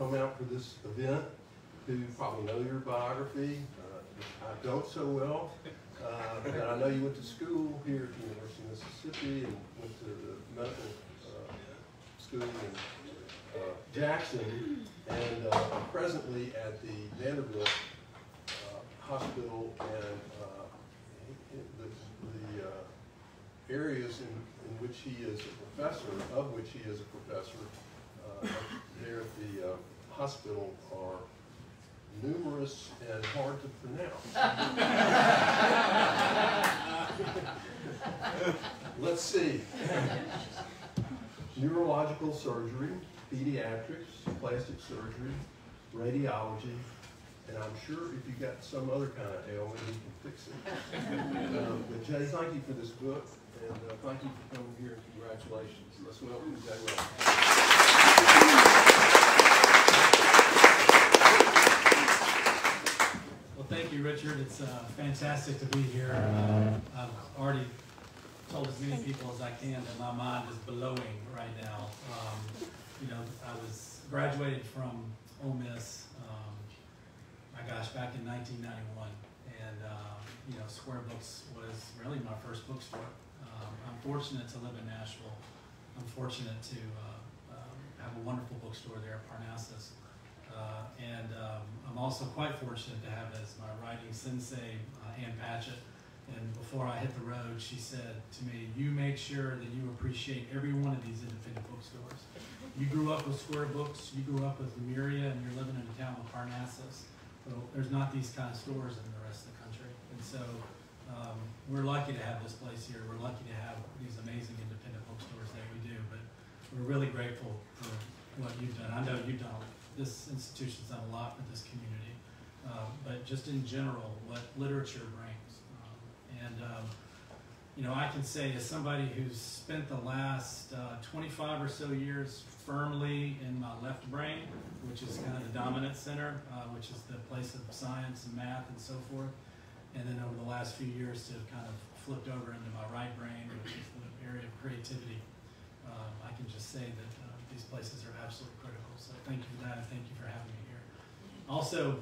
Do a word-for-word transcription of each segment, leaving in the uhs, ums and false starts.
come out for this event who probably know your biography. Uh, I don't so well, uh, but I know you went to school here at the University of Mississippi and went to the medical uh, school in uh, Jackson, and uh, presently at the Vanderbilt uh, Hospital and uh, the, the uh, areas in, in which he is a professor, of which he is a professor, uh, there at the uh, hospital are numerous and hard to pronounce. Let's see. Neurological surgery, pediatrics, plastic surgery, radiology, and I'm sure if you got some other kind of ailment, you can fix it. um, but Jay, thank you for this book, and uh, thank you for coming here, and congratulations. Let's welcome Jay Wellons. Well, thank you, Richard. It's uh, fantastic to be here. Uh, I've already told as many people as I can that my mind is blowing right now. Um, you know, I was graduated from Ole Miss. Um, My gosh, back in nineteen ninety-one, and uh, you know, Square Books was really my first bookstore. Um, I'm fortunate to live in Nashville. I'm fortunate to uh, um, have a wonderful bookstore there at Parnassus, uh, and um, I'm also quite fortunate to have as my writing sensei, uh, Ann Patchett. And before I hit the road, she said to me, "You make sure that you appreciate every one of these independent bookstores. You grew up with Square Books, you grew up with Lemuria, and you're living in a town with Parnassus. So there's not these kind of stores in the rest of the country." And so um, we're lucky to have this place here. We're lucky to have these amazing independent bookstores that we do, but we're really grateful for what you've done. I know you've done, this institution's done a lot for this community, uh, but just in general, what literature brings. Um, and um, you know, I can say as somebody who's spent the last uh, twenty-five or so years firmly in my left brain, which is kind of the dominant center, uh, which is the place of science and math and so forth. And then over the last few years to have kind of flipped over into my right brain, which is the area of creativity. Um, I can just say that uh, these places are absolutely critical. So thank you for that, and thank you for having me here. Also,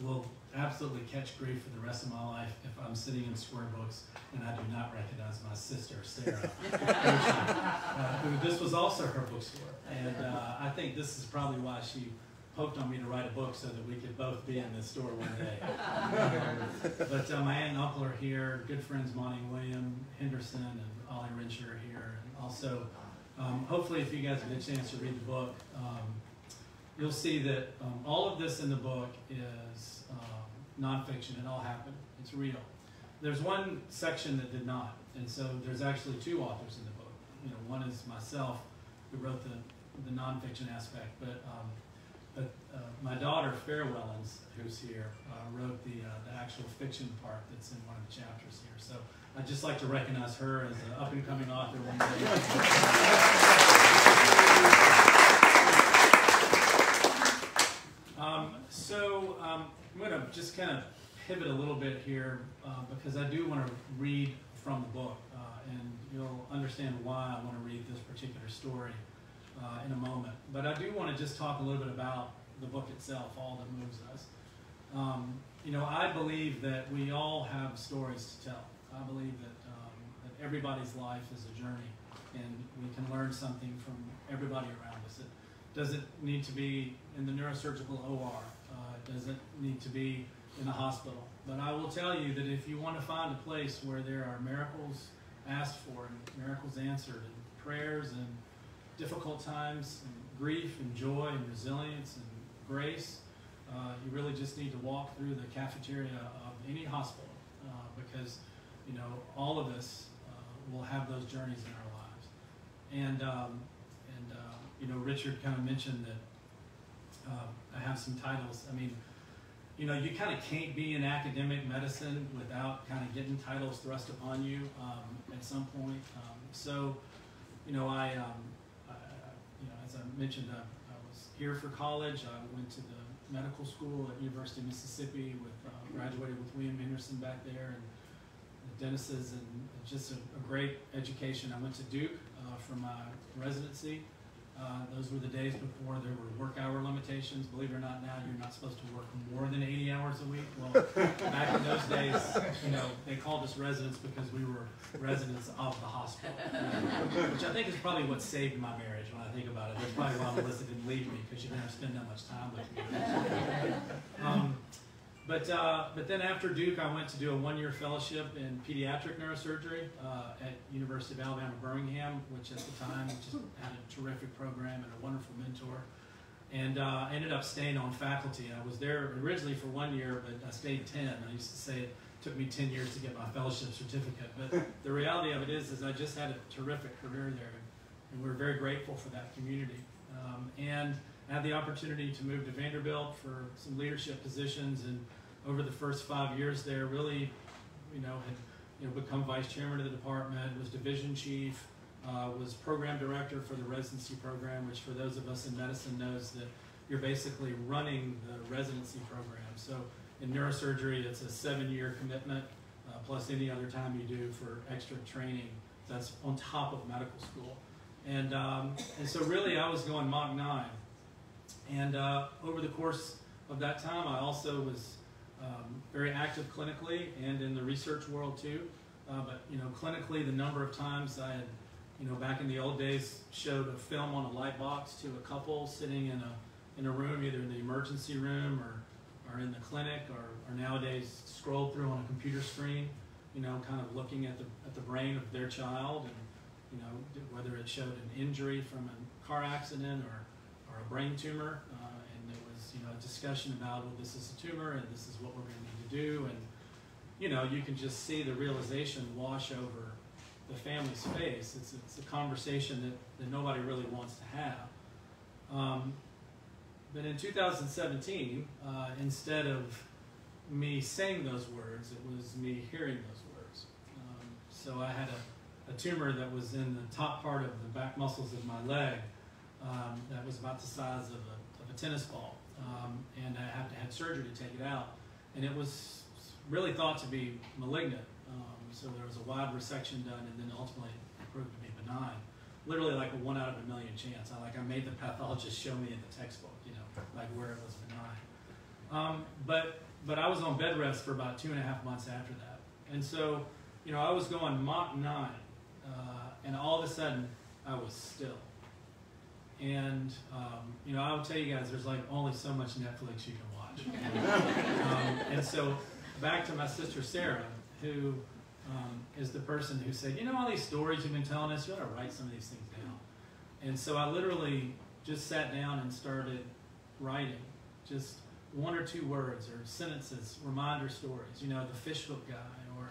we'll absolutely catch grief for the rest of my life if I'm sitting in Square Books and I do not recognize my sister, Sarah, uh, who this was also her bookstore. And uh, I think this is probably why she poked on me to write a book, so that we could both be in this store one day. um, but uh, my aunt and uncle are here, good friends Monty and William Henderson and Ollie Rencher are here. And also, um, hopefully if you guys get a chance to read the book, um, you'll see that um, all of this in the book is um, nonfiction. It all happened. It's real. There's one section that did not, and so there's actually two authors in the book. You know, one is myself, who wrote the the nonfiction aspect, but um, but uh, my daughter, Fair Wellons, who's here, uh, wrote the uh, the actual fiction part that's in one of the chapters here. So I'd just like to recognize her as an up and coming author one day. Um, so um, I'm going to just kind of pivot a little bit here, uh, because I do want to read from the book, uh, and you'll understand why I want to read this particular story uh, in a moment. But I do want to just talk a little bit about the book itself, All That Moves Us. Um, you know, I believe that we all have stories to tell. I believe that, um, that everybody's life is a journey, and we can learn something from everybody around us. It doesn't need to be in the neurosurgical O R. Uh, it doesn't need to be in a hospital. But I will tell you that if you want to find a place where there are miracles asked for and miracles answered and prayers and difficult times and grief and joy and resilience and grace, uh, you really just need to walk through the cafeteria of any hospital, uh, because you know all of us uh, will have those journeys in our lives. And um, and uh, you know, Richard kind of mentioned that uh, I have some titles. I mean, you know, you kind of can't be in academic medicine without kind of getting titles thrust upon you um, at some point. Um, so, you know, I, um, I, you know, as I mentioned, I, I was here for college. I went to the medical school at University of Mississippi. With uh, graduated with William Henderson back there, and the dentists, and just a, a great education. I went to Duke uh, for my residency. Uh, those were the days before there were work hour limitations. Believe it or not, now you're not supposed to work more than eighty hours a week. Well, back in those days, you know, they called us residents because we were residents of the hospital, which I think is probably what saved my marriage when I think about it. That's probably why Melissa didn't leave me, because she didn't have to spend that much time with me. Um, but, uh, but then after Duke, I went to do a one-year fellowship in pediatric neurosurgery uh, at University of Alabama Birmingham, which at the time just had a terrific program and a wonderful mentor. And uh, ended up staying on faculty. I was there originally for one year, but I stayed ten. I used to say it took me ten years to get my fellowship certificate. But the reality of it is, is I just had a terrific career there, and we were very grateful for that community. Um, and I had the opportunity to move to Vanderbilt for some leadership positions, and over the first five years there, really, you know, had you know, become vice chairman of the department, was division chief, uh, was program director for the residency program, which for those of us in medicine knows that you're basically running the residency program. So in neurosurgery, it's a seven-year commitment, uh, plus any other time you do for extra training. That's on top of medical school. And, um, and so really, I was going Mach nine. And uh, over the course of that time, I also was um, very active clinically and in the research world too. Uh, but you know, clinically, the number of times I had, you know, back in the old days, showed a film on a light box to a couple sitting in a in a room, either in the emergency room or or in the clinic, or, or nowadays scrolled through on a computer screen, you know, kind of looking at the at the brain of their child, and you know, whether it showed an injury from a car accident or or a brain tumor, uh, and there was, you know, a discussion about, well, this is a tumor, and this is what we're going to need to do, and, you know, you can just see the realization wash over the family's face. It's, it's a conversation that, that nobody really wants to have. Um, but in two thousand seventeen, uh, instead of me saying those words, it was me hearing those words. Um, so I had a, a tumor that was in the top part of the back muscles of my leg, Um, that was about the size of a, of a tennis ball, um, and I had to have surgery to take it out. And it was really thought to be malignant, um, so there was a wide resection done, and then ultimately it proved to be benign. Literally like a one out of a million chance. I like I made the pathologist show me in the textbook, you know, like where it was benign. Um, but but I was on bed rest for about two and a half months after that, and so you know I was going Mach nine, uh, and all of a sudden I was still. And, um, you know, I'll tell you guys, there's like only so much Netflix you can watch. um, and so back to my sister Sarah, who um, is the person who said, you know, all these stories you've been telling us, you ought to write some of these things down. And so I literally just sat down and started writing just one or two words or sentences, reminder stories, you know, the fish hook guy, or,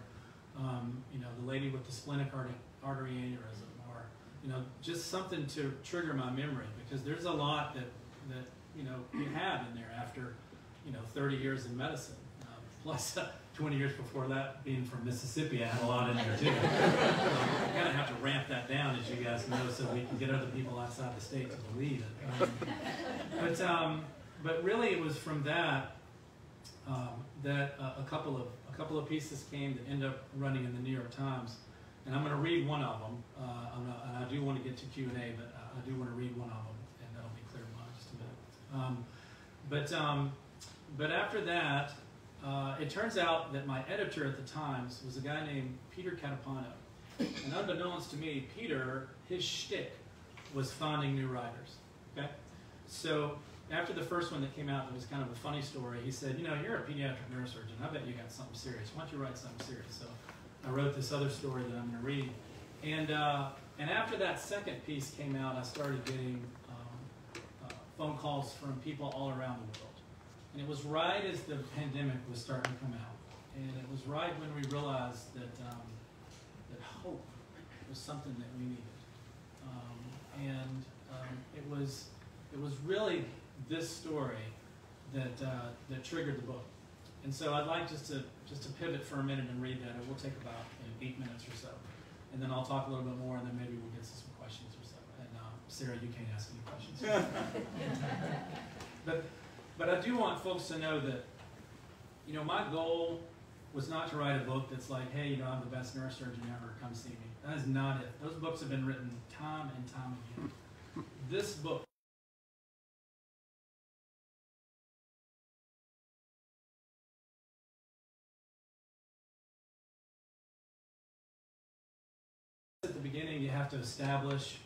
um, you know, the lady with the splenic artery aneurysm. You know, just something to trigger my memory, because there's a lot that, that you know, you have in there after, you know, thirty years in medicine, uh, plus uh, twenty years before that being from Mississippi, I had a lot in there too. um, I kind of have to ramp that down, as you guys know, so we can get other people outside the state to believe it. Um, but, um, but really it was from that um, that uh, a, couple of, a couple of pieces came that ended up running in the New York Times. And I'm going to read one of them, uh, I'm not, and I do want to get to Q and A, but I, I do want to read one of them, and that'll be clear in just a minute. Um, but, um, but after that, uh, it turns out that my editor at the Times was a guy named Peter Catapano. And unbeknownst to me, Peter, his shtick was finding new writers. Okay? So after the first one that came out that was kind of a funny story, he said, you know, you're a pediatric neurosurgeon. I bet you got something serious. Why don't you write something serious? So I wrote this other story that I'm going to read. And, uh, and after that second piece came out, I started getting um, uh, phone calls from people all around the world. And it was right as the pandemic was starting to come out. And it was right when we realized that, um, that hope was something that we needed. Um, and um, it, was, it was really this story that, uh, that triggered the book. And so I'd like just to, just to pivot for a minute and read that. It will take about you know, eight minutes or so. And then I'll talk a little bit more, and then maybe we'll get to some questions or so. And uh, Sarah, you can't ask any questions. but, but I do want folks to know that, you know, my goal was not to write a book that's like, hey, you know, I'm the best neurosurgeon ever, come see me. That is not it. Those books have been written time and time again. this book. At the beginning, you have to establish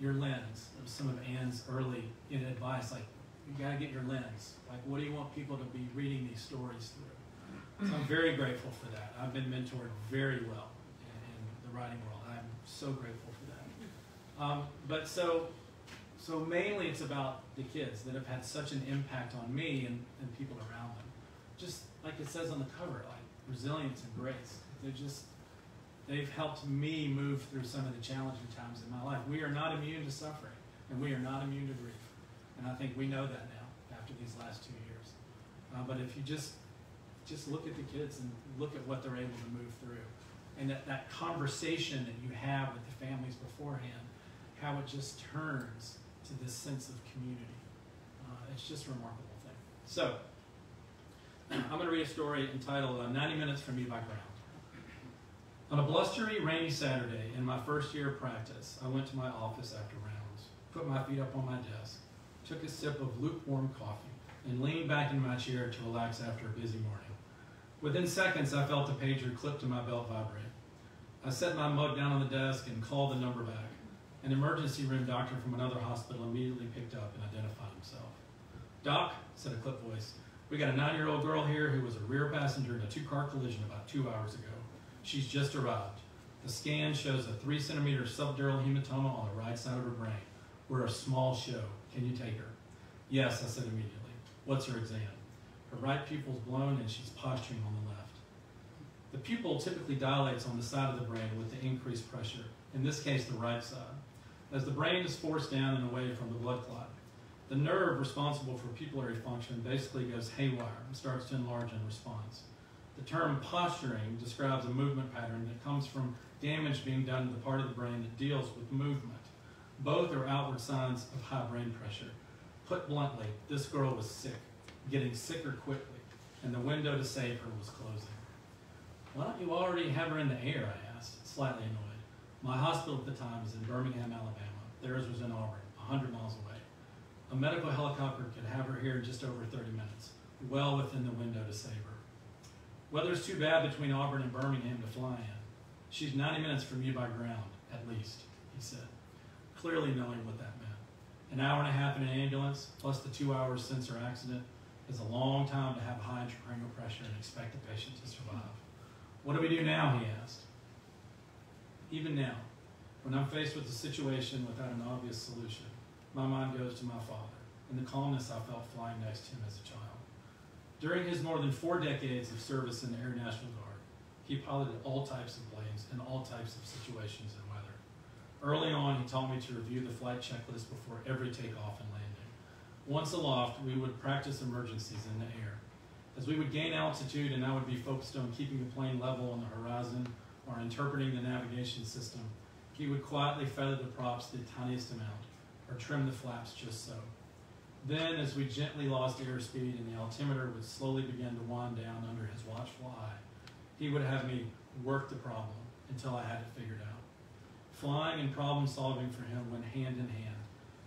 your lens of some of Ann's early in advice, like you got to get your lens. Like, what do you want people to be reading these stories through? So I'm very grateful for that. I've been mentored very well in, in the writing world. I'm so grateful for that. Um, but so, so mainly it's about the kids that have had such an impact on me and, and people around them. Just like it says on the cover, like resilience and grace. They're just. They've helped me move through some of the challenging times in my life. We are not immune to suffering, and we are not immune to grief. And I think we know that now after these last two years. Uh, but if you just just look at the kids and look at what they're able to move through, and that, that conversation that you have with the families beforehand, how it just turns to this sense of community. Uh, it's just a remarkable thing. So I'm going to read a story entitled uh, ninety minutes from Me by Brown. On a blustery, rainy Saturday in my first year of practice, I went to my office after rounds, put my feet up on my desk, took a sip of lukewarm coffee, and leaned back in my chair to relax after a busy morning. Within seconds, I felt the pager clipped to my belt vibrate. I set my mug down on the desk and called the number back. An emergency room doctor from another hospital immediately picked up and identified himself. "Doc," said a clipped voice, "we got a nine-year-old girl here who was a rear passenger in a two-car collision about two hours ago. She's just arrived. The scan shows a three centimeter subdural hematoma on the right side of her brain. We're a small show. Can you take her?" "Yes," I said immediately. "What's her exam?" "Her right pupil's blown and she's posturing on the left." The pupil typically dilates on the side of the brain with the increased pressure, in this case the right side, as the brain is forced down and away from the blood clot. The nerve responsible for pupillary function basically goes haywire and starts to enlarge in response. The term posturing describes a movement pattern that comes from damage being done to the part of the brain that deals with movement. Both are outward signs of high brain pressure. Put bluntly, this girl was sick, getting sicker quickly, and the window to save her was closing. "Why don't you already have her in the air?" I asked, slightly annoyed. My hospital at the time was in Birmingham, Alabama. Theirs was in Auburn, one hundred miles away. A medical helicopter could have her here in just over thirty minutes, well within the window to save her. "Weather's too bad between Auburn and Birmingham to fly in. She's ninety minutes from you by ground, at least," he said, clearly knowing what that meant. An hour and a half in an ambulance, plus the two hours since her accident, is a long time to have high intracranial pressure and expect the patient to survive. "What do we do now?" he asked. Even now, when I'm faced with a situation without an obvious solution, my mind goes to my father and the calmness I felt flying next to him as a child. During his more than four decades of service in the Air National Guard, he piloted all types of planes in all types of situations and weather. Early on, he taught me to review the flight checklist before every takeoff and landing. Once aloft, we would practice emergencies in the air. As we would gain altitude and I would be focused on keeping the plane level on the horizon or interpreting the navigation system, he would quietly feather the props the tiniest amount or trim the flaps just so. Then, as we gently lost airspeed and the altimeter would slowly begin to wind down under his watchful eye, he would have me work the problem until I had it figured out. Flying and problem solving for him went hand in hand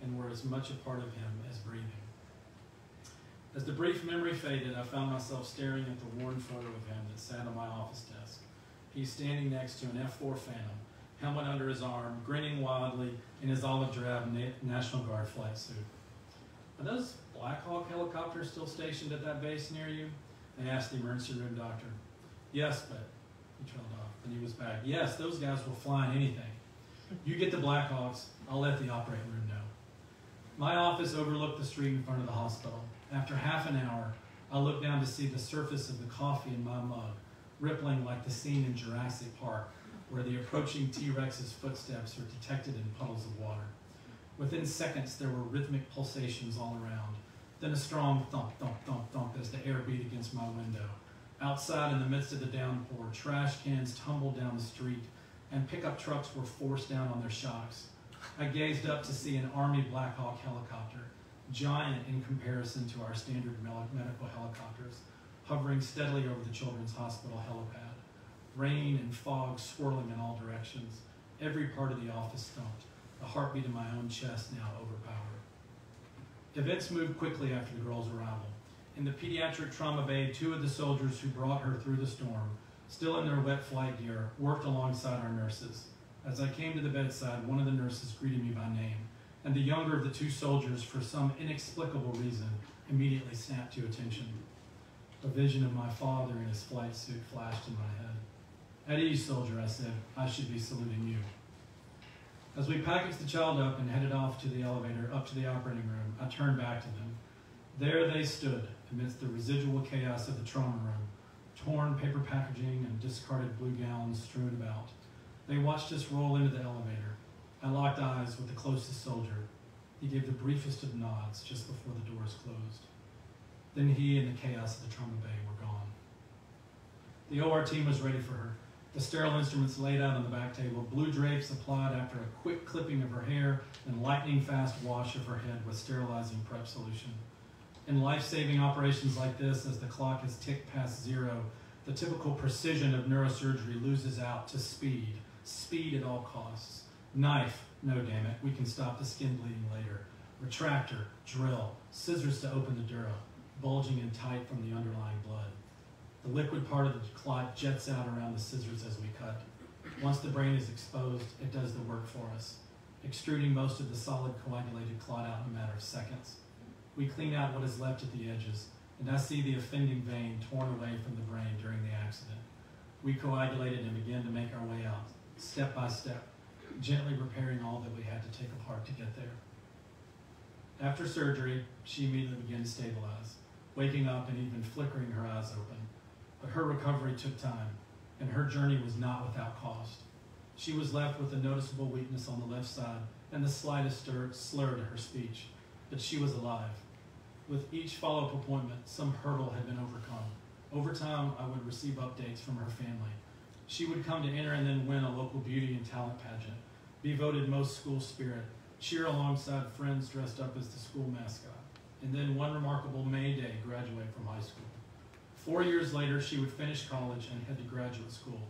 and were as much a part of him as breathing. As the brief memory faded, I found myself staring at the worn photo of him that sat on my office desk. He's standing next to an F four Phantom, helmet under his arm, grinning wildly in his olive drab na National Guard flight suit. "Are those Black Hawk helicopters still stationed at that base near you?" I asked the emergency room doctor. "Yes, but," he trailed off, and he was back. "Yes, those guys will fly in anything. You get the Black Hawks, I'll let the operating room know." My office overlooked the street in front of the hospital. After half an hour, I looked down to see the surface of the coffee in my mug, rippling like the scene in Jurassic Park, where the approaching T-Rex's footsteps are detected in puddles of water. Within seconds, there were rhythmic pulsations all around, then a strong thump, thump, thump, thump as the air beat against my window. Outside, in the midst of the downpour, trash cans tumbled down the street, and pickup trucks were forced down on their shocks. I gazed up to see an Army Black Hawk helicopter, giant in comparison to our standard medical helicopters, hovering steadily over the Children's Hospital helipad. Rain and fog swirling in all directions. Every part of the office thumped. the heartbeat in my own chest now overpowered. Events moved quickly after the girl's arrival. In the pediatric trauma bay, two of the soldiers who brought her through the storm, still in their wet flight gear, worked alongside our nurses. As I came to the bedside, one of the nurses greeted me by name, and the younger of the two soldiers, for some inexplicable reason, immediately snapped to attention. A vision of my father in his flight suit flashed in my head. "At ease, soldier," I said. "I should be saluting you." As we packaged the child up and headed off to the elevator, up to the operating room, I turned back to them. There they stood, amidst the residual chaos of the trauma room, torn paper packaging and discarded blue gowns strewn about. They watched us roll into the elevator. I locked eyes with the closest soldier. He gave the briefest of nods just before the doors closed. Then he and the chaos of the trauma bay were gone. The O R team was ready for her. The sterile instruments laid out on the back table, blue drapes applied after a quick clipping of her hair and lightning-fast wash of her head with sterilizing prep solution. In life-saving operations like this, as the clock has ticked past zero, the typical precision of neurosurgery loses out to speed. Speed at all costs. Knife, no damn it, we can stop the skin bleeding later. Retractor, drill, scissors to open the dura, bulging in tight from the underlying blood. The liquid part of the clot jets out around the scissors as we cut. Once the brain is exposed, it does the work for us, extruding most of the solid coagulated clot out in a matter of seconds. We clean out what is left at the edges, and I see the offending vein torn away from the brain during the accident. We coagulate it and begin to make our way out, step by step, gently repairing all that we had to take apart to get there. After surgery, she immediately began to stabilize, waking up and even flickering her eyes open. But her recovery took time, and her journey was not without cost. She was left with a noticeable weakness on the left side and the slightest slur to her speech, but she was alive. With each follow-up appointment, some hurdle had been overcome. Over time, I would receive updates from her family. She would come to enter and then win a local beauty and talent pageant, be voted most school spirit, cheer alongside friends dressed up as the school mascot, and then one remarkable May day graduate from high school. Four years later, she would finish college and head to graduate school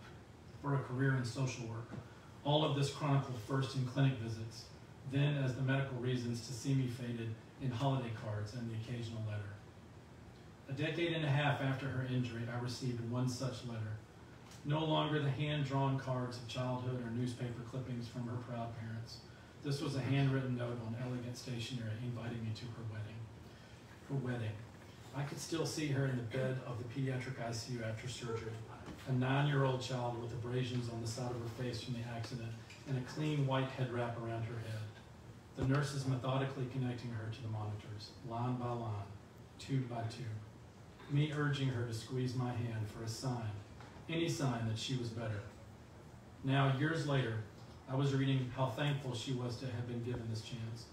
for a career in social work. All of this chronicled first in clinic visits, then as the medical reasons to see me faded in holiday cards and the occasional letter. A decade and a half after her injury, I received one such letter. No longer the hand-drawn cards of childhood or newspaper clippings from her proud parents. This was a handwritten note on elegant stationery inviting me to her wedding. Her wedding. I could still see her in the bed of the pediatric I C U after surgery, a nine-year-old child with abrasions on the side of her face from the accident and a clean white head wrap around her head. The nurses methodically connecting her to the monitors, line by line, tube by tube, me urging her to squeeze my hand for a sign, any sign that she was better. Now, years later, I was reading how thankful she was to have been given this chance,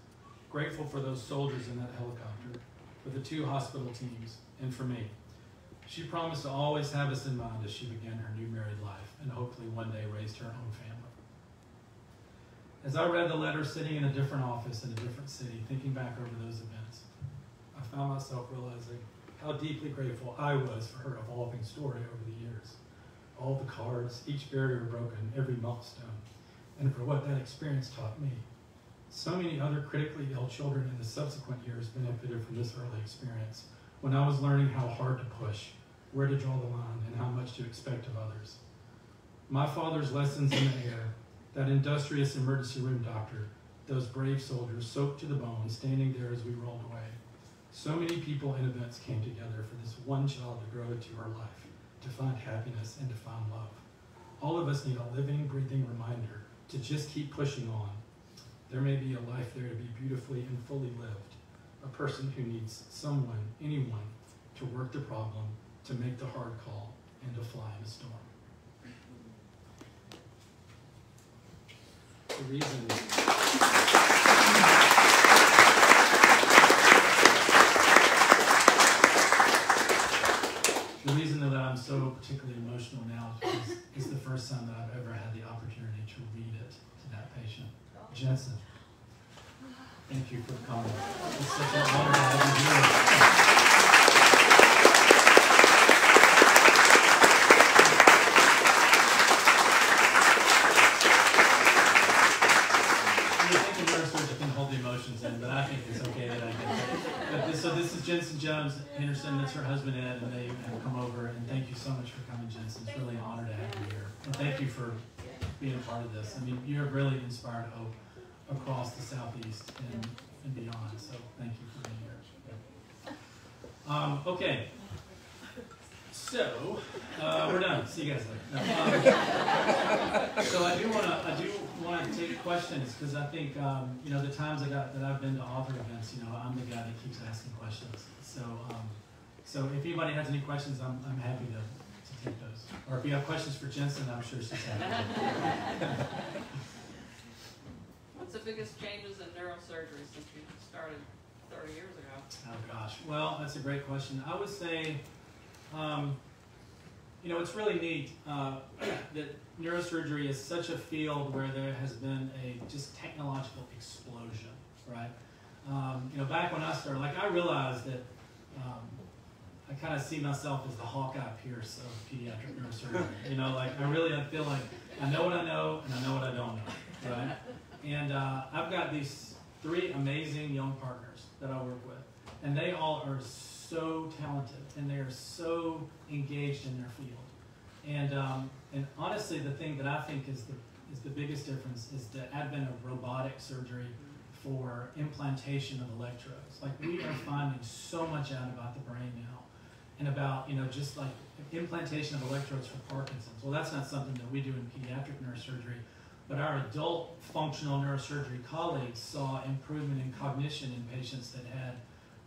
grateful for those soldiers in that helicopter, for the two hospital teams, and for me. She promised to always have us in mind as she began her new married life and hopefully one day raised her own family. As I read the letter sitting in a different office in a different city, thinking back over those events, I found myself realizing how deeply grateful I was for her evolving story over the years. All the cards, each barrier broken, every milestone, and for what that experience taught me. So many other critically ill children in the subsequent years benefited from this early experience when I was learning how hard to push, where to draw the line, and how much to expect of others. My father's lessons in the air, that industrious emergency room doctor, those brave soldiers soaked to the bone standing there as we rolled away. So many people and events came together for this one child to grow into her life, to find happiness and to find love. All of us need a living, breathing reminder to just keep pushing on. There may be a life there to be beautifully and fully lived, a person who needs someone, anyone, to work the problem, to make the hard call, and to fly in a storm. The reason, the reason that I'm so particularly emotional now is, is the first time that I've ever had the opportunity to read it to that patient. Jensen, thank you for coming. It's such an honor to have you here. Thank you so this is Jensen Jones Henderson. That's her husband, Ed, and they have come over. And thank you so much for coming, Jensen. It's really an honor to have you here. And thank you for being a part of this. I mean, you have really inspired hope across the Southeast and, and beyond. So thank you for being here. Um, okay. So uh, we're done. See you guys later. No, um, so I do want to I do want to take questions, because I think um, you know the times I got that I've been to author events, you know, I'm the guy that keeps asking questions. So um, so if anybody has any questions, I'm I'm happy to, to take those. Or if you have questions for Jensen, I'm sure she's happy. What's the biggest changes in neurosurgery since you started thirty years ago? Oh gosh. Well, that's a great question. I would say. Um, you know, it's really neat uh, that neurosurgery is such a field where there has been a just technological explosion, right? Um, you know, back when I started, like I realized that um, I kind of see myself as the Hawkeye Pierce of pediatric neurosurgery. You know, like I really I feel like I know what I know and I know what I don't know, right? And uh, I've got these three amazing young partners that I work with, and they all are so so talented, and they are so engaged in their field. And um, and honestly, the thing that I think is the is the biggest difference is the advent of robotic surgery for implantation of electrodes. Like we are finding so much out about the brain now, and about you know just like implantation of electrodes for Parkinson's. Well, that's not something that we do in pediatric neurosurgery, but our adult functional neurosurgery colleagues saw improvement in cognition in patients that had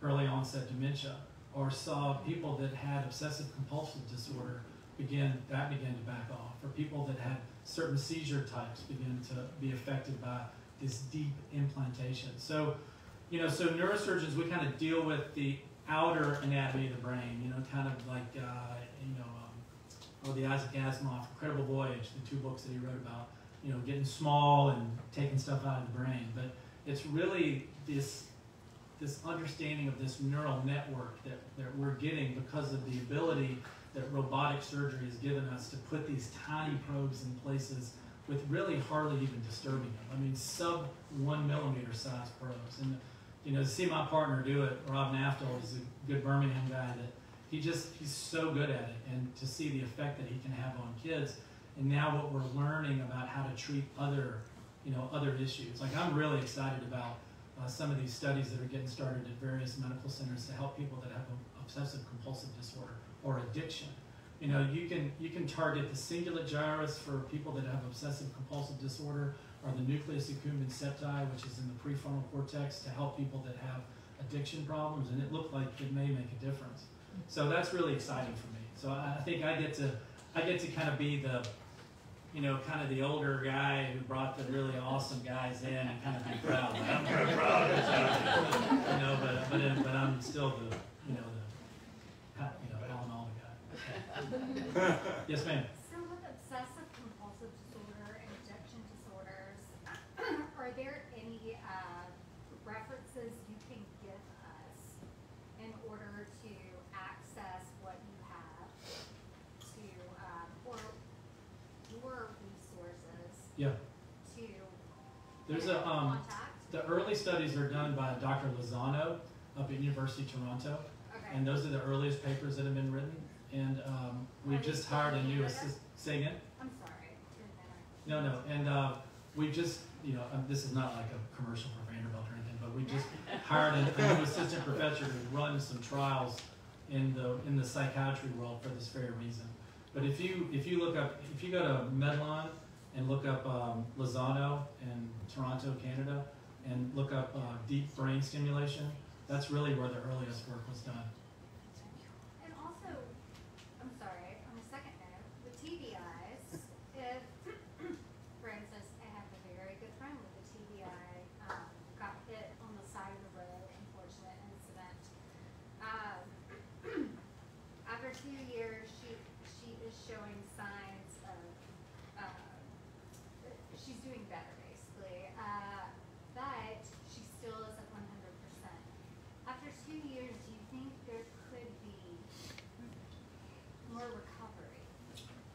early onset dementia, or saw people that had obsessive compulsive disorder begin, that began to back off, or people that had certain seizure types begin to be affected by this deep implantation. So, you know, so neurosurgeons, we kind of deal with the outer anatomy of the brain, you know, kind of like, uh, you know, um, or the Isaac Asimov, Incredible Voyage, the two books that he wrote about, you know, getting small and taking stuff out of the brain. But it's really this this understanding of this neural network that, that we're getting because of the ability that robotic surgery has given us to put these tiny probes in places with really hardly even disturbing them. I mean, sub one millimeter size probes. And, you know, to see my partner do it, Rob Naftal is a good Birmingham guy that he just, he's so good at it. And to see the effect that he can have on kids. And now what we're learning about how to treat other, you know, other issues. Like I'm really excited about Uh, some of these studies that are getting started at various medical centers to help people that have obsessive compulsive disorder or addiction. You know, you can you can target the cingulate gyrus for people that have obsessive compulsive disorder, or the nucleus accumbens septi, which is in the prefrontal cortex, to help people that have addiction problems. And it looked like it may make a difference. So that's really exciting for me. So I, I think I get to I get to kind of be the you know, kind of the older guy who brought the really awesome guys in and kind of be proud. Like, I'm very proud of this guy. You know, but, but, but I'm still the, you know, the, you know, Alan Alda guy. Yes, ma'am? So with obsessive compulsive disorder and addiction disorders, are there any uh, references you can give us in order to access what you have to, um, or resources yeah. to There's a, um, the early studies are done by Doctor Lozano up at University of Toronto, okay. And those are the earliest papers that have been written. And um, we just hired a new assistant. Say again? I'm sorry. No, no. And uh, we just, you know, um, this is not like a commercial for Vanderbilt or anything, but we just hired a, a new assistant professor who runs some trials in the in the psychiatry world for this very reason. But if you if you look up if you go to Medline and look up um, Lozano in Toronto, Canada, and look up uh, deep brain stimulation, that's really where the earliest work was done. And also, I'm sorry, on a second note, with T B Is, if, for instance, I have a very good friend with a T B I, um, got hit on the side of the road, unfortunate incident. Um, after two years, she. is showing signs of, uh, she's doing better basically, uh, but she still isn't one hundred percent. After two years, do you think there could be more recovery?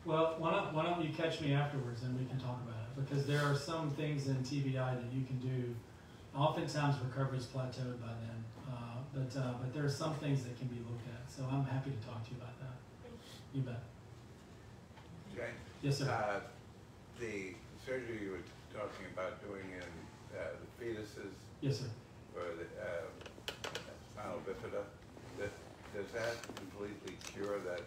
Well, why don't, why don't you catch me afterwards and we can talk about it, because there are some things in T B I that you can do. Oftentimes recovery is plateaued by then, uh, but but uh, but there are some things that can be looked at. So I'm happy to talk to you about that. You bet. Okay. Yes, sir. Uh, the surgery you were talking about doing in uh, the fetuses. Yes, sir. Or the uh, spinal bifida. That, does that completely cure that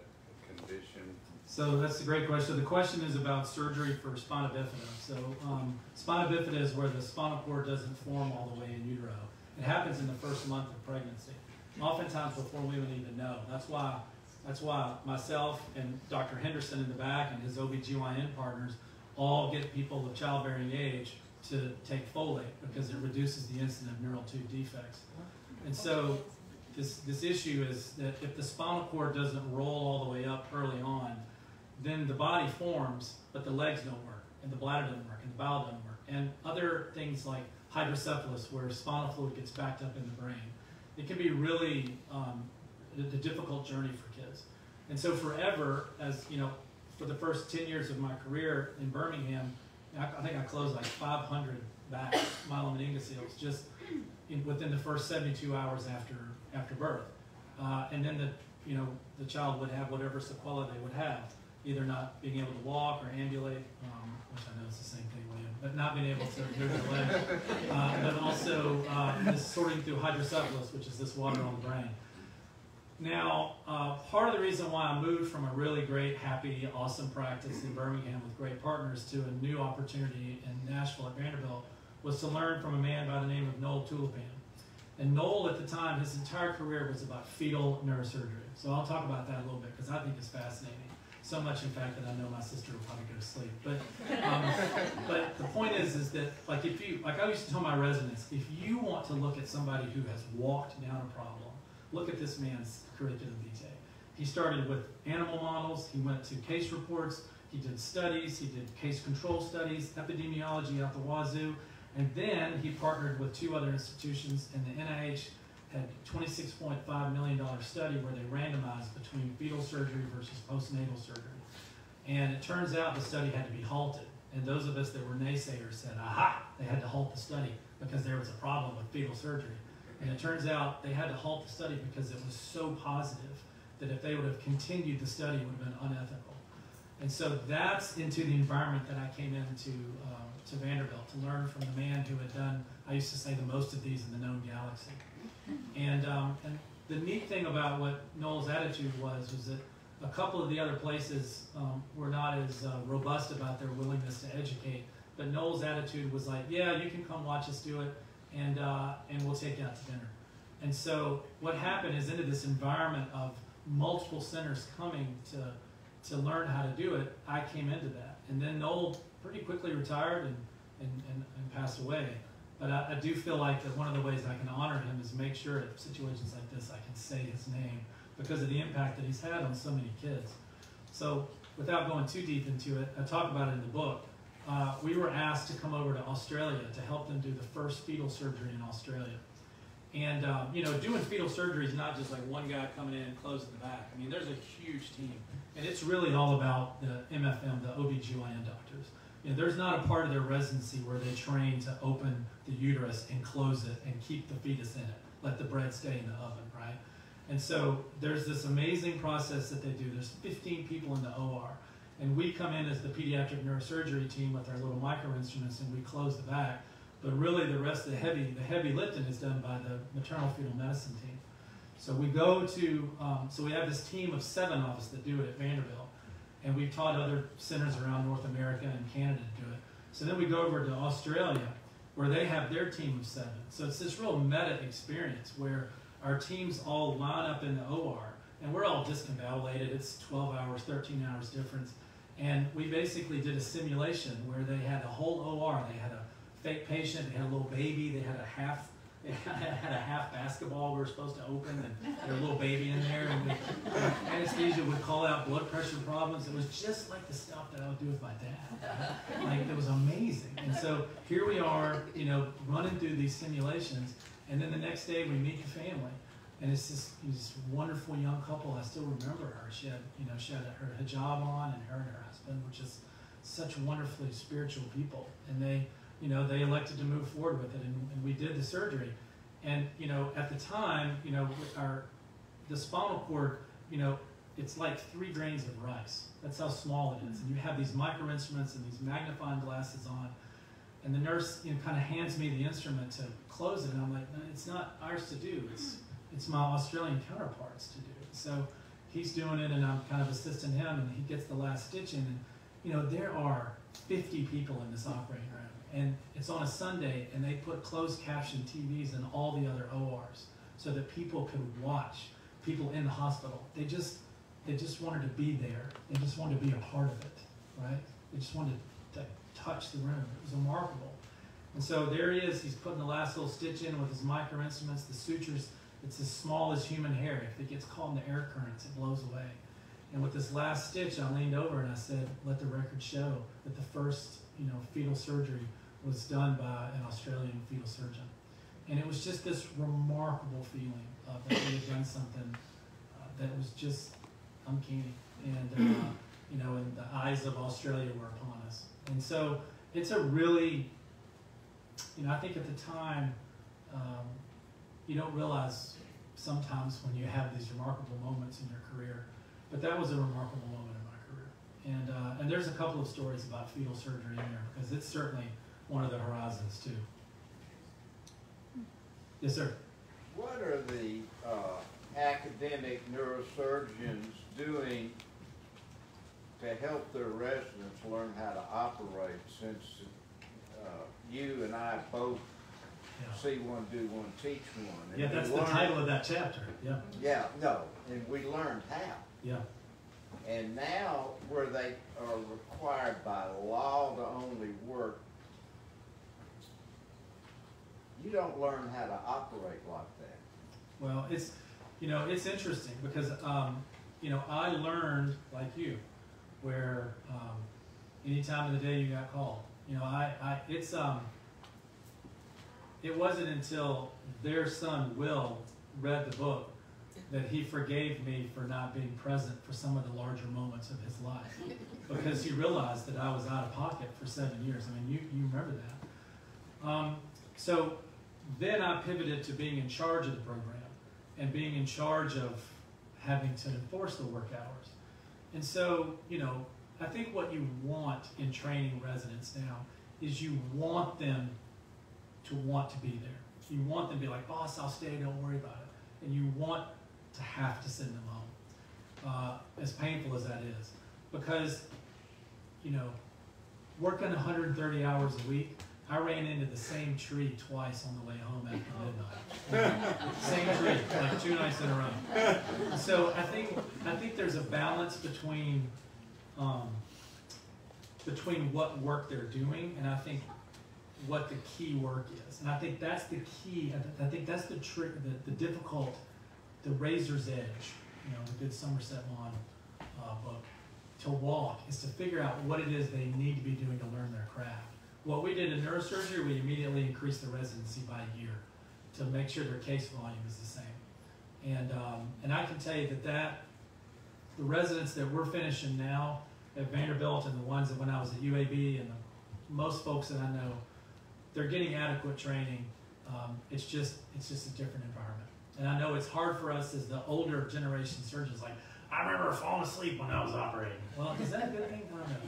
condition? So that's a great question. The question is about surgery for spina bifida. So um, spina bifida is where the spinal cord doesn't form all the way in utero. It happens in the first month of pregnancy, oftentimes before women even know. That's why, that's why myself and Doctor Henderson in the back and his O B G Y N partners all get people of childbearing age to take folate because it reduces the incidence of neural tube defects. And so this, this issue is that if the spinal cord doesn't roll all the way up early on, then the body forms, but the legs don't work, and the bladder doesn't work, and the bowel doesn't work, and other things like hydrocephalus, where spinal fluid gets backed up in the brain. It can be really um, a, a difficult journey for kids. And so forever, as you know, for the first ten years of my career in Birmingham, I, I think I closed like five hundred back myelomeningocele just in, within the first seventy-two hours after after birth. Uh, and then the you know the child would have whatever sequela they would have, either not being able to walk or ambulate, um, which I know is the same thing, William, but not being able to move their legs, uh, but also uh, this sorting through hydrocephalus, which is this water on the brain. Now, uh, part of the reason why I moved from a really great, happy, awesome practice in Birmingham with great partners to a new opportunity in Nashville at Vanderbilt was to learn from a man by the name of Noel Tulipan. And Noel, at the time, his entire career was about fetal neurosurgery. So I'll talk about that a little bit because I think it's fascinating. So much, in fact, that I know my sister will probably go to sleep. But, um, but the point is, is that like if you, like I used to tell my residents, if you want to look at somebody who has walked down a problem, look at this man's curriculum vitae. He started with animal models. He went to case reports. He did studies. He did case control studies, epidemiology out the wazoo, and then he partnered with two other institutions, and the N I H had a twenty-six point five million dollar study where they randomized between fetal surgery versus postnatal surgery. And it turns out the study had to be halted. And those of us that were naysayers said, aha, they had to halt the study because there was a problem with fetal surgery. And it turns out they had to halt the study because it was so positive that if they would have continued the study, it would have been unethical. And so that's into the environment that I came into um, to Vanderbilt, to learn from the man who had done, I used to say, the most of these in the known galaxy. And, um, and the neat thing about what Noel's attitude was was that a couple of the other places um, were not as uh, robust about their willingness to educate, but Noel's attitude was like, yeah, you can come watch us do it, and, uh, and we'll take you out to dinner. And so what happened is into this environment of multiple centers coming to, to learn how to do it, I came into that. And then Noel pretty quickly retired and, and, and, and passed away. But I, I do feel like that one of the ways I can honor him is make sure at situations like this I can say his name because of the impact that he's had on so many kids. So without going too deep into it, I talk about it in the book. Uh, we were asked to come over to Australia to help them do the first fetal surgery in Australia. And um, you know, doing fetal surgery is not just like one guy coming in and closing the back. I mean, there's a huge team. And it's really all about the M F M, the O B G Y N doctors. You know, there's not a part of their residency where they train to open the uterus and close it and keep the fetus in it, let the bread stay in the oven, right? And so there's this amazing process that they do. There's fifteen people in the O R, and we come in as the pediatric neurosurgery team with our little micro instruments, and we close the back. But really, the rest of the heavy, the heavy lifting is done by the maternal fetal medicine team. So we go to, um, so we have this team of seven of us that do it at Vanderbilt. And we've taught other centers around North America and Canada to do it. So then we go over to Australia, where they have their team of seven. So it's this real meta experience where our teams all line up in the O R, and we're all discombobulated. It's twelve hours, thirteen hours difference. And we basically did a simulation where they had a whole O R. They had a fake patient, they had a little baby, they had a half They had a half basketball we were supposed to open, and their little baby in there, and we, anesthesia would call out blood pressure problems. It was just like the stuff that I would do with my dad. Like, it was amazing. And so here we are, you know, running through these simulations, and then the next day we meet the family, and it's this, this wonderful young couple. I still remember her. She had, you know, she had her hijab on, and her and her husband were just such wonderfully spiritual people, and they. You know, they elected to move forward with it, and, and we did the surgery. And you know, at the time, you know, our the spinal cord, you know, it's like three grains of rice. That's how small it is. And you have these micro instruments and these magnifying glasses on. And the nurse, you know, kind of hands me the instrument to close it. And I'm like, no, it's not ours to do. It's it's my Australian counterparts to do. So he's doing it, and I'm kind of assisting him, and he gets the last stitch in. And you know, there are fifty people in this operating room. And it's on a Sunday, and they put closed caption T Vs in all the other O Rs so that people could watch people in the hospital. They just, they just wanted to be there. They just wanted to be a part of it, right? They just wanted to touch the room. It was remarkable. And so there he is. He's putting the last little stitch in with his micro instruments, the sutures. It's as small as human hair. If it gets caught in the air currents, it blows away. And with this last stitch, I leaned over and I said, let the record show that the first, you know, fetal surgery was done by an Australian fetal surgeon. And it was just this remarkable feeling uh, that we had done something uh, that was just uncanny. And, uh, you know, and the eyes of Australia were upon us. And so it's a really, you know, I think at the time, um, you don't realize sometimes when you have these remarkable moments in your career, but that was a remarkable moment in my career. And, uh, and there's a couple of stories about fetal surgery in there, because it's certainly one of the horizons, too. Yes, sir? What are the uh, academic neurosurgeons doing to help their residents learn how to operate, since uh, you and I both yeah. see one, do one, teach one? And yeah, that's the title of that chapter. Yeah. Yeah, no, and we learned how. Yeah. And now, where they are required by law to only work, you don't learn how to operate like that. Well, it's, you know, it's interesting because, um, you know, I learned like you, where um, any time of the day you got called. You know, I, I it's, um, it wasn't until their son, Will, read the book that he forgave me for not being present for some of the larger moments of his life, because he realized that I was out of pocket for seven years. I mean, you, you remember that. Um, So then I pivoted to being in charge of the program and being in charge of having to enforce the work hours. And so, you know, I think what you want in training residents now is you want them to want to be there. You want them to be like, boss, I'll stay, don't worry about it. And you want to have to send them home, uh, as painful as that is. Because, you know, working one hundred thirty hours a week, I ran into the same tree twice on the way home after midnight. Same tree, like two nights in a row. So I think I think there's a balance between um, between what work they're doing, and I think what the key work is. And I think that's the key. I, th I think that's the trick, the, the difficult, the razor's edge. You know, the good Somerset Maugham uh, book. To walk is to figure out what it is they need to be doing to learn their craft. What we did in neurosurgery, we immediately increased the residency by a year to make sure their case volume is the same. And, um, and I can tell you that, that the residents that we're finishing now at Vanderbilt and the ones that when I was at U A B and the, most folks that I know, they're getting adequate training. Um, it's, just, it's just a different environment. And I know it's hard for us as the older generation surgeons, like, I remember falling asleep when I was operating. Well, is that a good thing? I don't know.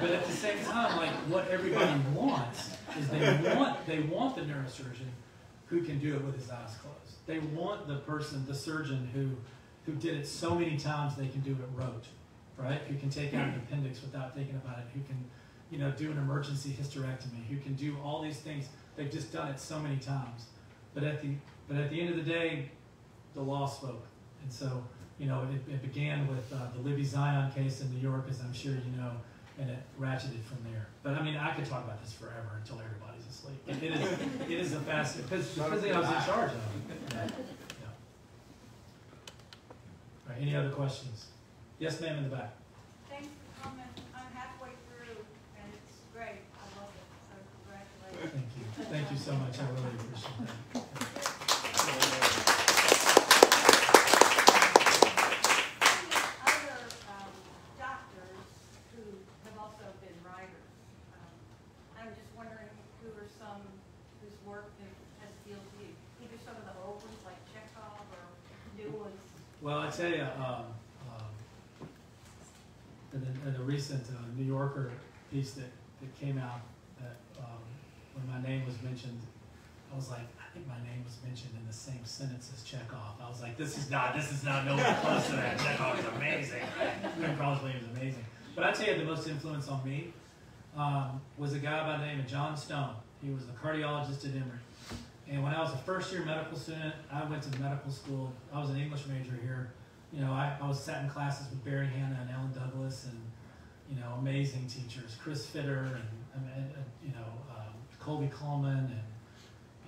But at the same time, like, what everybody wants is they want they want the neurosurgeon who can do it with his eyes closed. They want the person, the surgeon who who did it so many times they can do it rote, right? Who can take out an appendix without thinking about it, who can, you know, do an emergency hysterectomy, who can do all these things. They've just done it so many times. But at the but at the end of the day, the law spoke. And so, you know, it, it began with uh, the Libby Zion case in New York, as I'm sure you know, and it ratcheted from there. But I mean, I could talk about this forever until everybody's asleep. It, it is, it is a fast, because I was in charge of it. Yeah. Yeah. All right, any other questions? Yes, ma'am, in the back. Thanks for coming. I'm halfway through, and it's great. I love it. So congratulations. Thank you. Thank you so much. I really appreciate that. Work Well, I'd say uh, um, um, in, the, in the recent uh, New Yorker piece that, that came out, that um, when my name was mentioned, I was like, I think my name was mentioned in the same sentence as Chekhov. I was like, this is not, this is not nowhere close to that. Chekhov is amazing. Right? Probably was amazing. But I'd say the most influence on me um, was a guy by the name of John Stone. He was a cardiologist at Emory. And when I was a first-year medical student, I went to medical school. I was an English major here. You know, I, I was sat in classes with Barry Hanna and Ellen Douglas and, you know, amazing teachers. Chris Fitter and, and, and you know, um, Colby Coleman and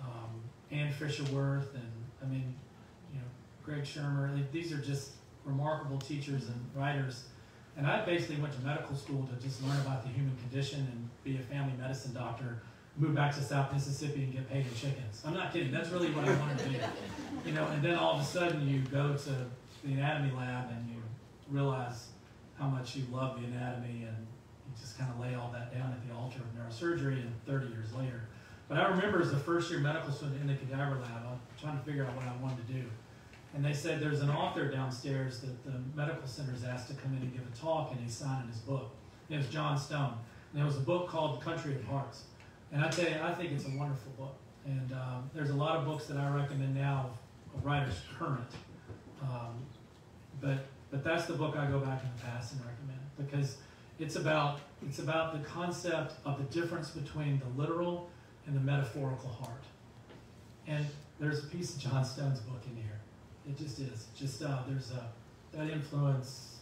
um, Ann Fisherworth and, I mean, you know, Greg Schirmer. These are just remarkable teachers and writers. And I basically went to medical school to just learn about the human condition and be a family medicine doctor, move back to South Mississippi and get paid in chickens. I'm not kidding, that's really what I wanted to do. You know, and then all of a sudden you go to the anatomy lab and you realize how much you love the anatomy, and you just kind of lay all that down at the altar of neurosurgery, and thirty years later. But I remember as a first year medical student in the cadaver lab, I'm trying to figure out what I wanted to do. And they said, there's an author downstairs that the medical center's asked to come in and give a talk, and he's signing his book. And it was John Stone. And it was a book called Country of Hearts. And I tell you, I think it's a wonderful book. And um, there's a lot of books that I recommend now of writers current. Um, but but that's the book I go back in the past and recommend, because it's about, it's about the concept of the difference between the literal and the metaphorical heart. And there's a piece of John Stone's book in here. It just is. Just uh, there's a, that influence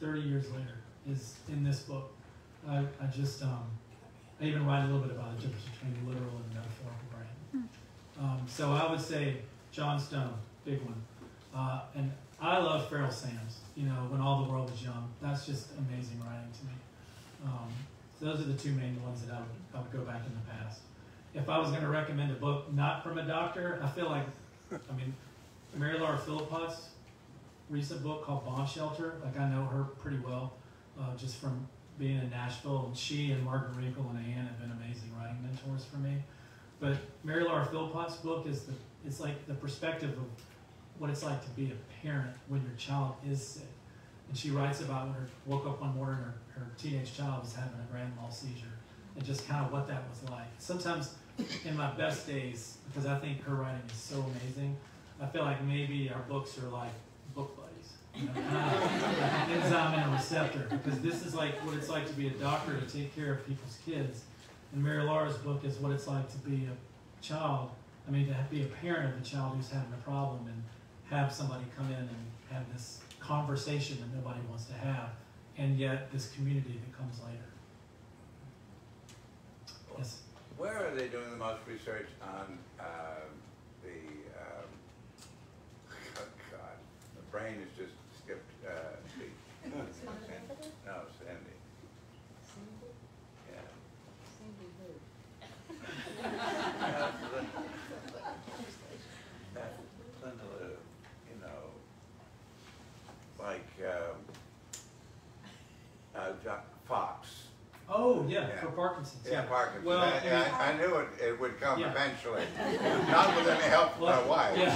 thirty years later is in this book. I, I just... Um, I even write a little bit about the difference between the literal and metaphorical brain. Um, so I would say John Stone, big one. Uh, and I love Ferrol Sams, you know, When All the World Was Young. That's just amazing writing to me. Um, so those are the two main ones that I would, I would go back in the past. If I was going to recommend a book not from a doctor, I feel like, I mean, Mary Laura Philpott's recent book called Bomb Shelter, like I know her pretty well, uh, just from being in Nashville, and she and Margaret Rinkle and Ann have been amazing writing mentors for me. But Mary Laura Philpott's book is the, it's like the perspective of what it's like to be a parent when your child is sick. And she writes about when her woke up one morning, her, her teenage child was having a grand mal seizure, and just kind of what that was like. Sometimes in my best days, because I think her writing is so amazing, I feel like maybe our books are like book buddies. You know, kind of enzyme and a receptor, because this is like what it's like to be a doctor to take care of people's kids. And Mary Laura's book is what it's like to be a child, I mean, to be a parent of a child who's having a problem and have somebody come in and have this conversation that nobody wants to have, and yet this community that comes later. Yes? Where are they doing the most research on uh, the, um, oh God, the brain is just Uh, no, Sandy. No, Sandy. Sandy? Yeah. Sandy who? Linda Lou, you know, like um, uh, Fox. Oh, yeah, yeah, for Parkinson's. Yeah, yeah. Parkinson's. Well, I, yeah, I, I knew it, it would come yeah. eventually. Not with any help from well, my wife. Yeah.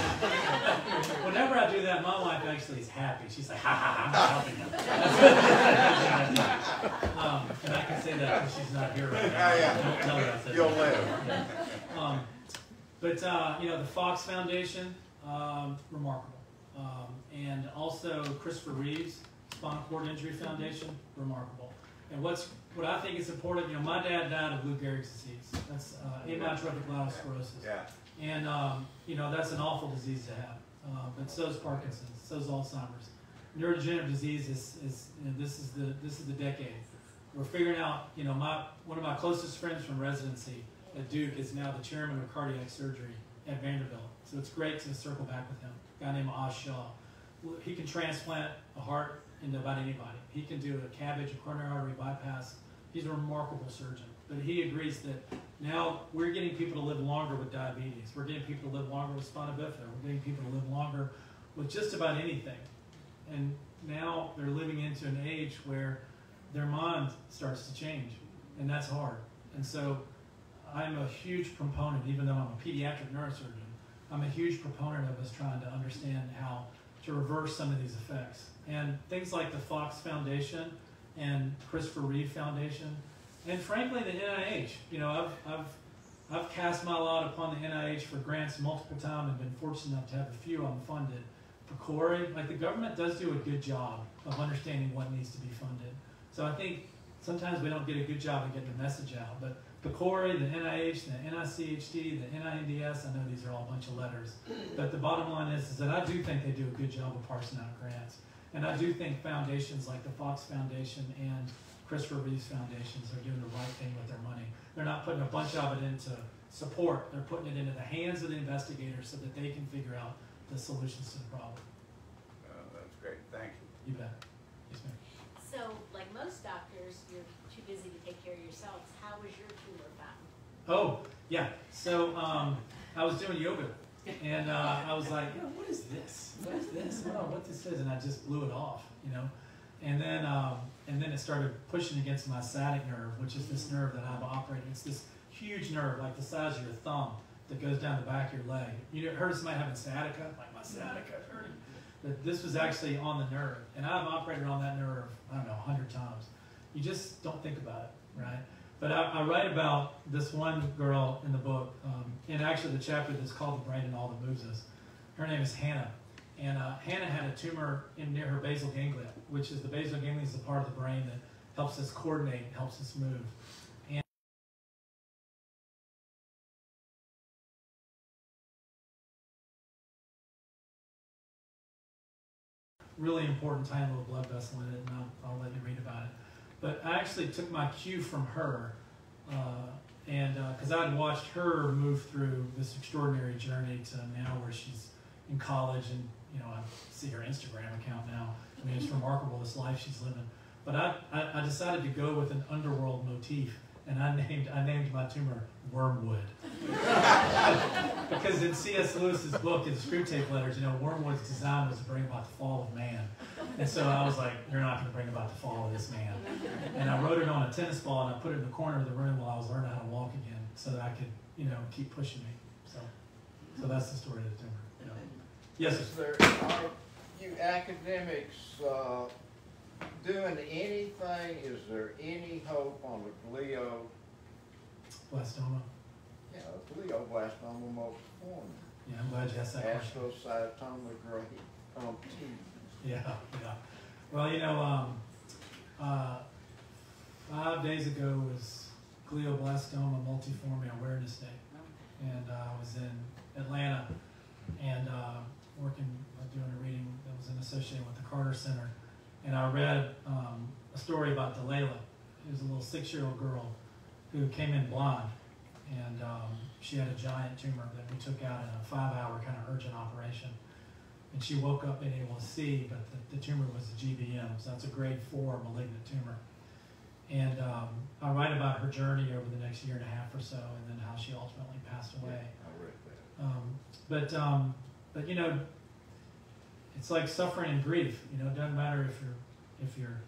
Whenever I do that, my wife actually is happy. She's like, ha ha ha, I'm helping you. um, and I can say that because she's not here right now. Yeah, yeah. Don't tell her I said You'll that. live. Yeah. Um, but, uh, you know, the Fox Foundation, um, remarkable. Um, and also Christopher Reeves' Spinal Cord Injury Foundation, remarkable. And what's what I think is important, you know, my dad died of Lou Gehrig's disease. That's uh, amyotrophic lateral sclerosis. Yeah. And, um, you know, that's an awful disease to have. Uh, but so is Parkinson's, so is Alzheimer's. Neurodegenerative disease is, is you know, this is the this is the decade. We're figuring out, you know, my one of my closest friends from residency at Duke is now the chairman of cardiac surgery at Vanderbilt. So it's great to circle back with him. A guy named Oz Shaw. He can transplant a heart into about anybody. He can do a cabbage, a coronary artery bypass. He's a remarkable surgeon, but he agrees that now we're getting people to live longer with diabetes. We're getting people to live longer with spina bifida. We're getting people to live longer with just about anything. And now they're living into an age where their mind starts to change, and that's hard. And so I'm a huge proponent, even though I'm a pediatric neurosurgeon, I'm a huge proponent of us trying to understand how to reverse some of these effects. And things like the Fox Foundation and Christopher Reeve Foundation, and frankly the N I H. You know, I've, I've, I've cast my lot upon the N I H for grants multiple times and been fortunate enough to have a few unfunded. P C O R I, like the government does do a good job of understanding what needs to be funded. So I think sometimes we don't get a good job of getting the message out, but P C O R I, the N I H, the N I C H D, the N I N D S, I know these are all a bunch of letters, but the bottom line is, is that I do think they do a good job of parsing out grants. And I do think foundations like the Fox Foundation and Christopher Reeves Foundations are doing the right thing with their money. They're not putting a bunch of it into support. They're putting it into the hands of the investigators so that they can figure out the solutions to the problem. Uh, that's great. Thank you. You bet. Yes, ma'am. So, like most doctors, you're too busy to take care of yourselves. How was your tumor found? Oh, yeah. So, um, I was doing yoga, and uh, I was like, you know, what is this? What is this? I don't know what this is, and I just blew it off, you know. And then, um, and then it started pushing against my sciatic nerve, which is this nerve that I'm operating. It's this huge nerve, like the size of your thumb, that goes down the back of your leg. You heard somebody having sciatica, like my sciatica hurting. That this was actually on the nerve, and I've operated on that nerve, I don't know, a hundred times. You just don't think about it, right? But I, I write about this one girl in the book, um, and actually the chapter that's called "The Brain and All That Moves Us." Her name is Hanna, and uh, Hanna had a tumor in near her basal ganglia, which is the basal ganglia is the part of the brain that helps us coordinate, helps us move. Really important tiny little blood vessel in it, and I'll, I'll let you read about it. But I actually took my cue from her, uh, and because uh, I had watched her move through this extraordinary journey to now where she's in college, and you know I see her Instagram account now. I mean, it's remarkable this life she's living. But I, I, I decided to go with an underworld motif, and I named I named my tumor Wormwood. Because in C S Lewis's book, in Screw Tape Letters, you know, Wormwood's design was to bring about the fall of man. And so I was like, you're not going to bring about the fall of this man. And I wrote it on a tennis ball and I put it in the corner of the room while I was learning how to walk again so that I could, you know, keep pushing me. So so that's the story of the tumor. You know. Yes, sir. Is there, are you academics uh, doing anything? Is there any hope on the glioblastoma? Yeah, glioblastoma multiforme. Yeah, I'm glad you asked that question. Astrocytoma gravidarum. Yeah, yeah. Well, you know, um, uh, five days ago was glioblastoma multiforme awareness day, and uh, I was in Atlanta and uh, working, doing a reading that was associated with the Carter Center, and I read um, a story about Delayla, who's a little six-year-old girl who came in blind. And um, she had a giant tumor that we took out in a five-hour kind of urgent operation. And she woke up being able to see, but the, the tumor was a G B M, so that's a grade four malignant tumor. And um, I write about her journey over the next year and a half or so, and then how she ultimately passed away. Yeah, um, but um, but you know, it's like suffering and grief. You know, it doesn't matter if you're if you're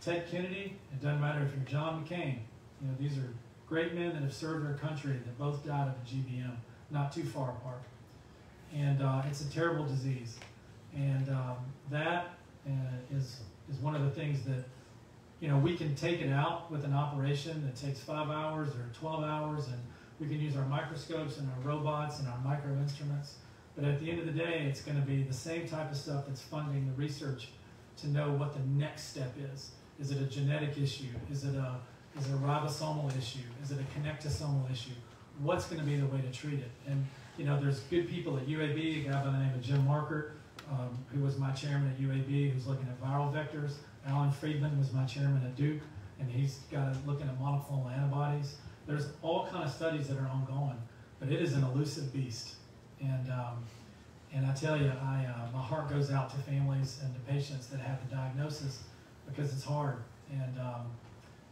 Ted Kennedy. It doesn't matter if you're John McCain. You know, these are great men that have served our country that both died of a G B M, not too far apart. And uh, it's a terrible disease. And um, that uh, is, is one of the things that, you know, we can take it out with an operation that takes five hours or twelve hours, and we can use our microscopes and our robots and our micro instruments. But at the end of the day, it's gonna be the same type of stuff that's funding the research to know what the next step is. Is it a genetic issue? Is it a Is it a ribosomal issue? Is it a connectosomal issue? What's going to be the way to treat it? And, you know, there's good people at U A B, a guy by the name of Jim Markert, um, who was my chairman at U A B, who's looking at viral vectors. Alan Friedman was my chairman at Duke, and he's got looking at monoclonal antibodies. There's all kind of studies that are ongoing, but it is an elusive beast. And, um, and I tell you, I, uh, my heart goes out to families and to patients that have the diagnosis because it's hard. And, um,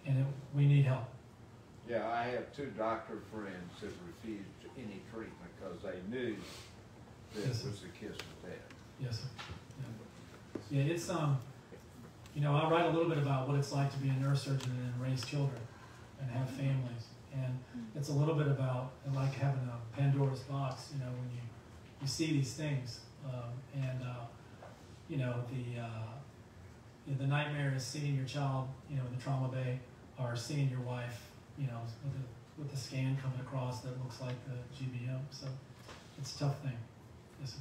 And it, we need help. Yeah, I have two doctor friends that refused any treatment because they knew that yes, it was a kiss of death. Yes, sir. Yeah. Yeah, it's, um, you know, I write a little bit about what it's like to be a neurosurgeon and raise children and have families. And it's a little bit about like having a Pandora's box, you know, when you, you see these things. Um, and uh, you know, the, uh, you know, the nightmare is seeing your child, you know, in the trauma bay, or seeing your wife, you know, with a, with a scan coming across that looks like the G B M. So it's a tough thing. Yes,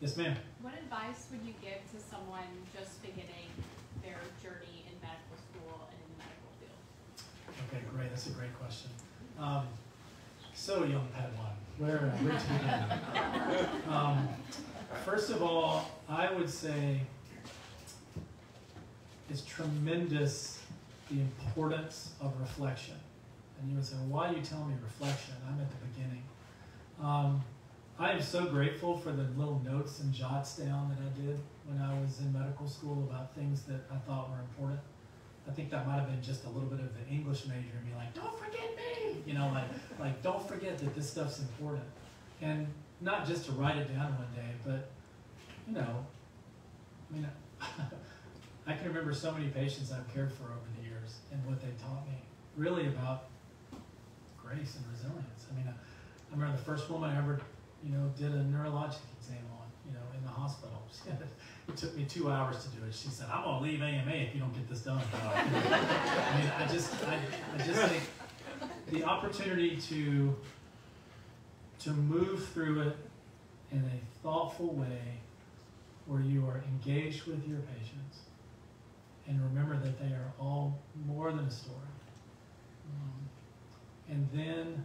yes ma'am. What advice would you give to someone just beginning their journey in medical school and in the medical field? Okay, great. That's a great question. Um, so young Padawan, where are we today? Um, first of all, I would say it's tremendous the importance of reflection. And you would say, why are you telling me reflection? I'm at the beginning. Um, I am so grateful for the little notes and jots down that I did when I was in medical school about things that I thought were important. I think that might have been just a little bit of the English major and be like, don't forget me! You know, like, like don't forget that this stuff's important. And not just to write it down one day, but, you know, I mean, I can remember so many patients I've cared for over the years and what they taught me, really about grace and resilience. I mean, I, I remember the first woman I ever, you know, did a neurologic exam on, you know, in the hospital. She had, it took me two hours to do it. She said, I'm gonna leave A M A if you don't get this done. I mean, I just, I, I just think the opportunity to, to move through it in a thoughtful way where you are engaged with your patients and remember that they are all more than a story. Um, and then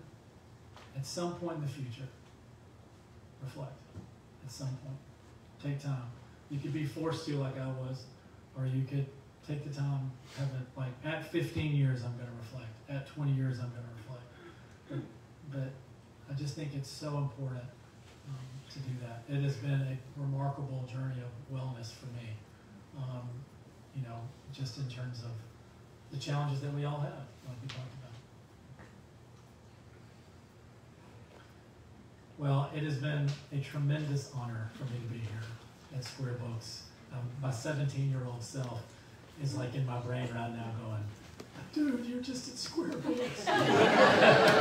at some point in the future, reflect. At some point, take time. You could be forced to, like I was, or you could take the time, have it like, at fifteen years, I'm gonna reflect. At twenty years, I'm gonna reflect. But, but I just think it's so important um, to do that. It has been a remarkable journey of wellness for me. Um, you know, just in terms of the challenges that we all have, like we talked about. Well, it has been a tremendous honor for me to be here at Square Books. Um, my seventeen-year-old self is like in my brain right now going, dude, you're just at Square Books.